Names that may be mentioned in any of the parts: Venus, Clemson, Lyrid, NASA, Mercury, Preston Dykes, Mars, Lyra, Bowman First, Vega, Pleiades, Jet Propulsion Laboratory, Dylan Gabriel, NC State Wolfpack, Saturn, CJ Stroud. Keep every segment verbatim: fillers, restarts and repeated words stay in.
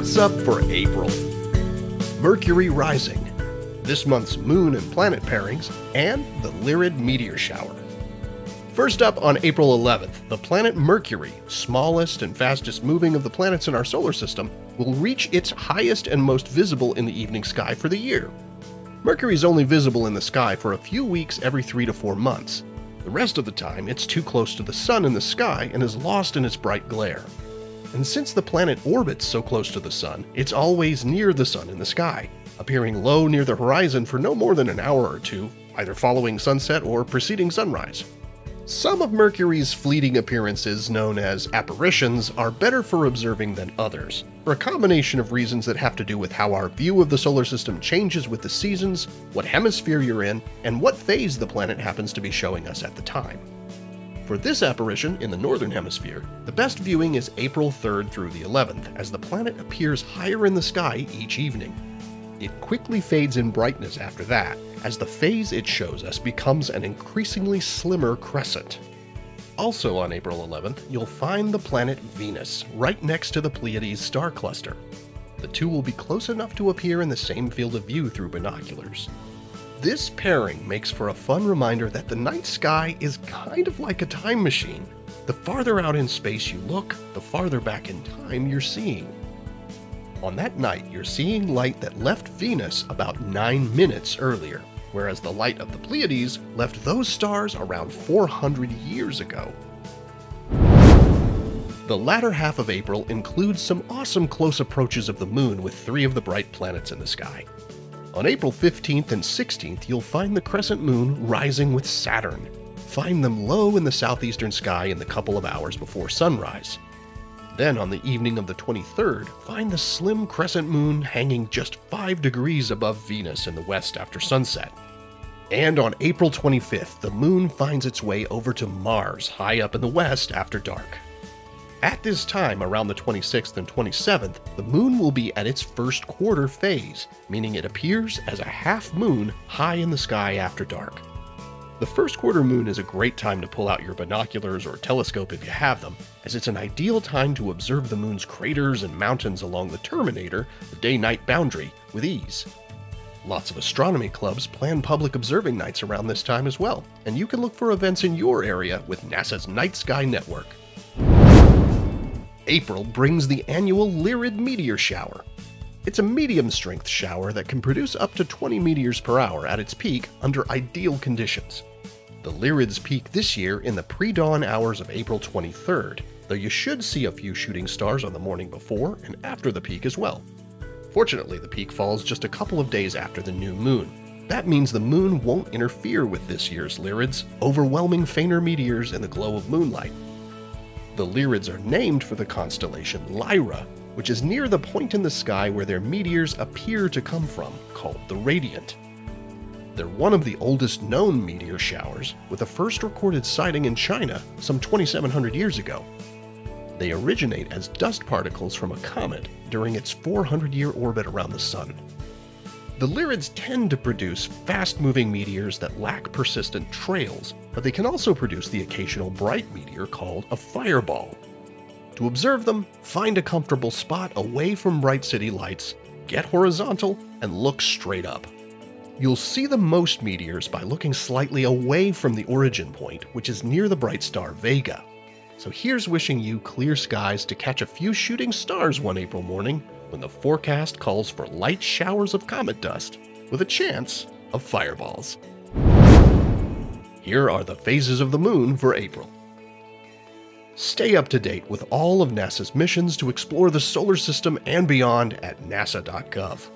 What's up for April? Mercury rising, this month's moon and planet pairings, and the Lyrid meteor shower. First up, on April eleventh, the planet Mercury, smallest and fastest moving of the planets in our solar system, will reach its highest and most visible in the evening sky for the year. Mercury is only visible in the sky for a few weeks every three to four months. The rest of the time, it's too close to the sun in the sky and is lost in its bright glare. And since the planet orbits so close to the sun, it's always near the sun in the sky, appearing low near the horizon for no more than an hour or two, either following sunset or preceding sunrise. Some of Mercury's fleeting appearances, known as apparitions, are better for observing than others, for a combination of reasons that have to do with how our view of the solar system changes with the seasons, what hemisphere you're in, and what phase the planet happens to be showing us at the time. For this apparition in the northern hemisphere, the best viewing is April third through the eleventh, as the planet appears higher in the sky each evening. It quickly fades in brightness after that, as the phase it shows us becomes an increasingly slimmer crescent. Also on April eleventh, you'll find the planet Venus, right next to the Pleiades star cluster. The two will be close enough to appear in the same field of view through binoculars. This pairing makes for a fun reminder that the night sky is kind of like a time machine. The farther out in space you look, the farther back in time you're seeing. On that night, you're seeing light that left Venus about nine minutes earlier, whereas the light of the Pleiades left those stars around four hundred years ago. The latter half of April includes some awesome close approaches of the moon with three of the bright planets in the sky. On April fifteenth and sixteenth, you'll find the crescent moon rising with Saturn. Find them low in the southeastern sky in the couple of hours before sunrise. Then, on the evening of the twenty-third, find the slim crescent moon hanging just five degrees above Venus in the west after sunset. And on April twenty-fifth, the moon finds its way over to Mars, high up in the west after dark. At this time, around the twenty-sixth and twenty-seventh, the moon will be at its first quarter phase, meaning it appears as a half moon high in the sky after dark. The first quarter moon is a great time to pull out your binoculars or telescope if you have them, as it's an ideal time to observe the moon's craters and mountains along the terminator, the day-night boundary, with ease. Lots of astronomy clubs plan public observing nights around this time as well, and you can look for events in your area with NASA's Night Sky Network. April brings the annual Lyrid meteor shower. It's a medium-strength shower that can produce up to twenty meteors per hour at its peak under ideal conditions. The Lyrids peak this year in the pre-dawn hours of April twenty-third, though you should see a few shooting stars on the morning before and after the peak as well. Fortunately, the peak falls just a couple of days after the new moon. That means the moon won't interfere with this year's Lyrids, overwhelming fainter meteors in the glow of moonlight. The Lyrids are named for the constellation Lyra, which is near the point in the sky where their meteors appear to come from, called the Radiant. They're one of the oldest known meteor showers, with a first recorded sighting in China some twenty-seven hundred years ago. They originate as dust particles from a comet during its four hundred year orbit around the sun. The Lyrids tend to produce fast-moving meteors that lack persistent trails, but they can also produce the occasional bright meteor called a fireball. To observe them, find a comfortable spot away from bright city lights, get horizontal, and look straight up. You'll see the most meteors by looking slightly away from the origin point, which is near the bright star Vega. So here's wishing you clear skies to catch a few shooting stars one April morning when the forecast calls for light showers of comet dust with a chance of fireballs. Here are the phases of the moon for April. Stay up to date with all of NASA's missions to explore the solar system and beyond at nasa dot gov.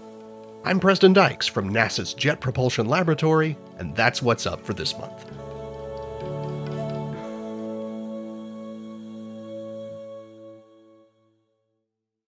I'm Preston Dykes from NASA's Jet Propulsion Laboratory, and that's what's up for this month.